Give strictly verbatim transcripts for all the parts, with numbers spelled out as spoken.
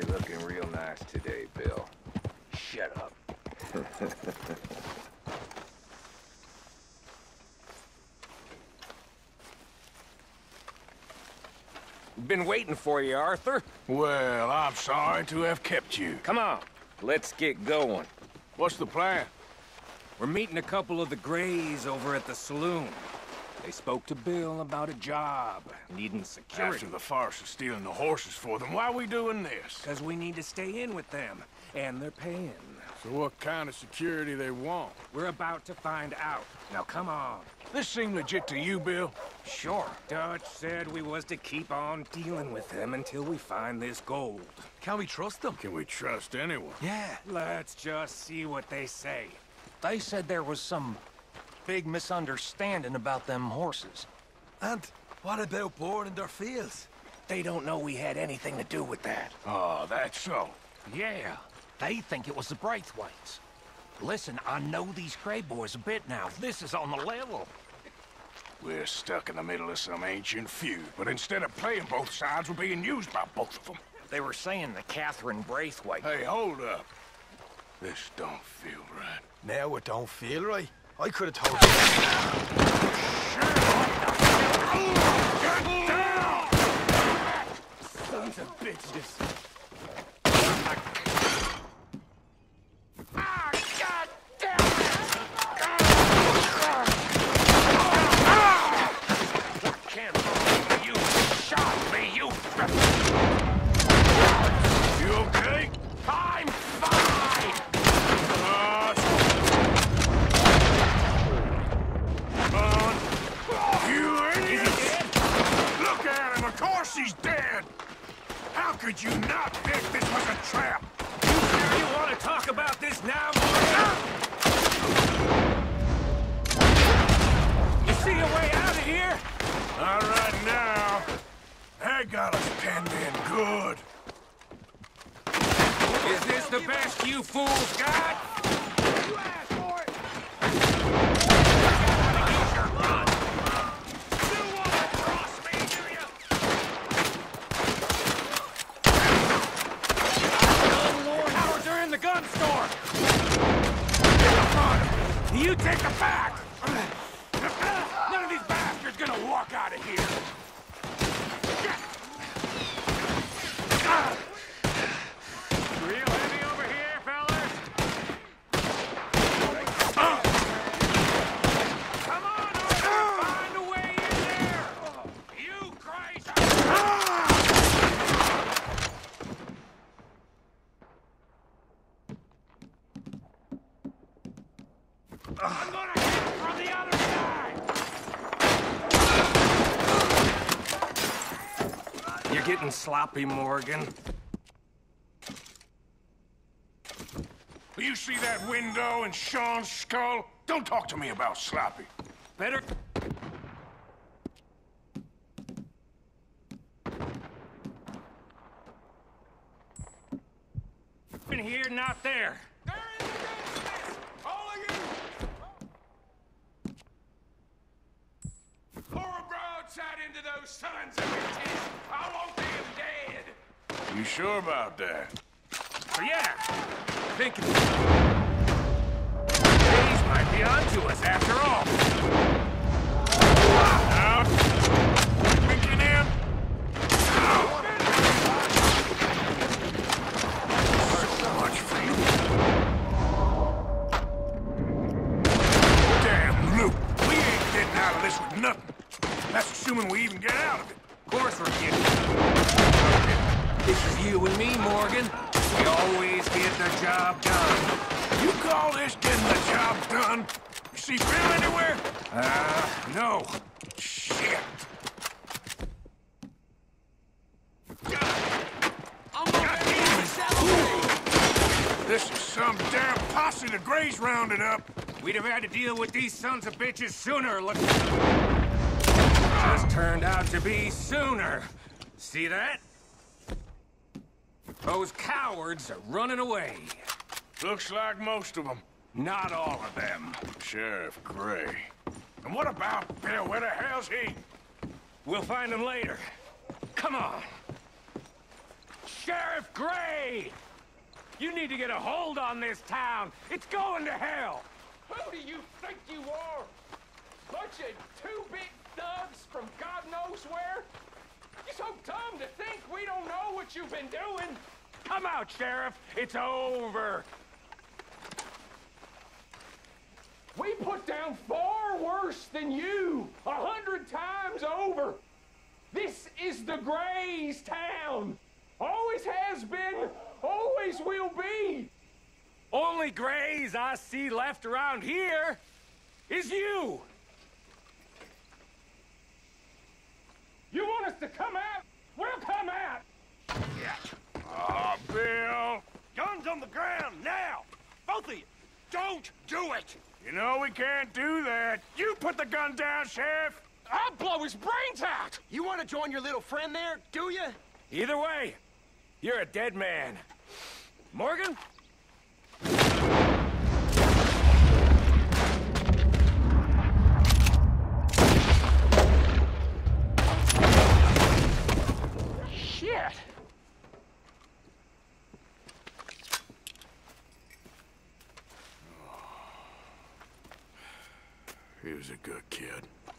you're looking real nice today, Bill. Shut up. Been waiting for you, Arthur. Well, I'm sorry to have kept you. Come on, let's get going. What's the plan? We're meeting a couple of the Grays over at the saloon. They spoke to Bill about a job, needing security. After the farce of stealing the horses for them, why are we doing this? Because we need to stay in with them, and they're paying. So what kind of security they want? We're about to find out. Now come on. This seem legit to you, Bill? Sure. Dutch said we was to keep on dealing with them until we find this gold. Can we trust them? Can we trust anyone? Yeah. Let's just see what they say. They said there was some big misunderstanding about them horses. And what about boarding their fields? They don't know we had anything to do with that. Oh, that's so. Yeah, they think it was the Braithwaites. Listen, I know these Gray boys a bit now. This is on the level. We're stuck in the middle of some ancient feud, but instead of playing both sides, we're being used by both of them. They were saying the Catherine Braithwaite. Hey, hold up. This don't feel right. Now it don't feel right. I could have told you. Get down! Sons of bitches. Ah, God damn it! I can't believe you shot me, you freak! You okay? I'm fine! She's dead! How could you not think this was a trap? You sure you want to talk about this now, boy? You see a way out of here? Not right now. They got us pinned in good. Is this the best you fools got? You asked for it! How to use your gun store! You take the back! None of these bastards gonna walk out of here! Real heavy over here, fellas! Uh. Come on, Arthur! Uh. Find a way in there! You crazy! Uh. I'm gonna hit from the other side! You're getting sloppy, Morgan. You see that window and Sean's skull? Don't talk to me about sloppy. Better... In here, not there. Into those sons of bitches. I won't be dead. You sure about that? Yeah. Think these might be onto us after all. Out. Drinking in. Out. So much for you. Damn, Luke. We ain't getting out of this with nothing. That's assuming we even get out of it. Of course we're getting out of it. This is you and me, Morgan. We always get the job done. You call this getting the job done? You see Phil anywhere? Uh, no. Shit. God. I'm gonna be in this is some damn posse the Grays rounded up. We'd have had to deal with these sons of bitches sooner. Let's... Just turned out to be sooner. See that? Those cowards are running away. Looks like most of them. Not all of them. Sheriff Gray. And what about Bill? Where the hell's he? We'll find him later. Come on. Sheriff! Sheriff Gray! You need to get a hold on this town. It's going to hell. Who do you think you are? Bunch of two-bit thugs from God knows where? You're so dumb to think we don't know what you've been doing. Come out, Sheriff. It's over. We put down far worse than you, a hundred times over. This is the Grays town. Always has been, always will be. Only Grays I see left around here is you. You want us to come out? We'll come out. Yeah. Oh, Bill. Guns on the ground now. Both of you. Don't do it. You know we can't do that. You put the gun down, Sheriff. I'll blow his brains out. You want to join your little friend there, do you? Either way, you're a dead man. Morgan? Shit. He was a good kid.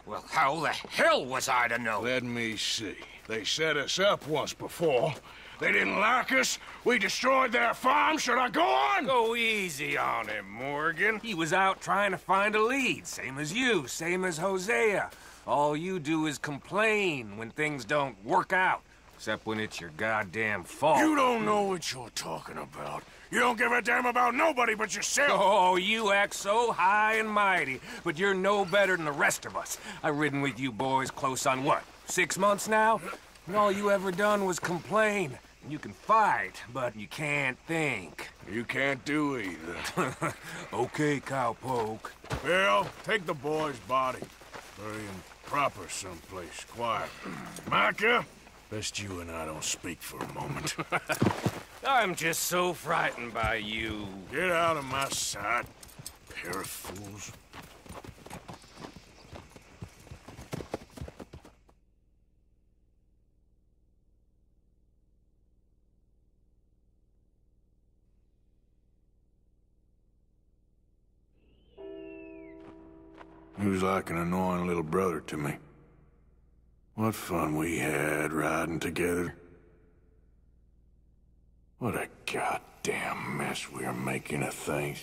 Well, how the hell was I to know? Let me see. They set us up once before. They didn't like us. We destroyed their farm. Should I go on? Go easy on him, Morgan. He was out trying to find a lead. Same as you, same as Hosea. All you do is complain when things don't work out. Except when it's your goddamn fault. You don't know what you're talking about. You don't give a damn about nobody but yourself. Oh, you act so high and mighty, but you're no better than the rest of us. I've ridden with you boys close on what, six months now? And all you ever done was complain. You can fight, but you can't think. You can't do either. Okay, cowpoke. Bill, take the boy's body. Bury him proper someplace, quiet. Micah, best you and I don't speak for a moment. I'm just so frightened by you. Get out of my sight, pair of fools. He was like an annoying little brother to me. What fun we had riding together. What a goddamn mess we are making of things.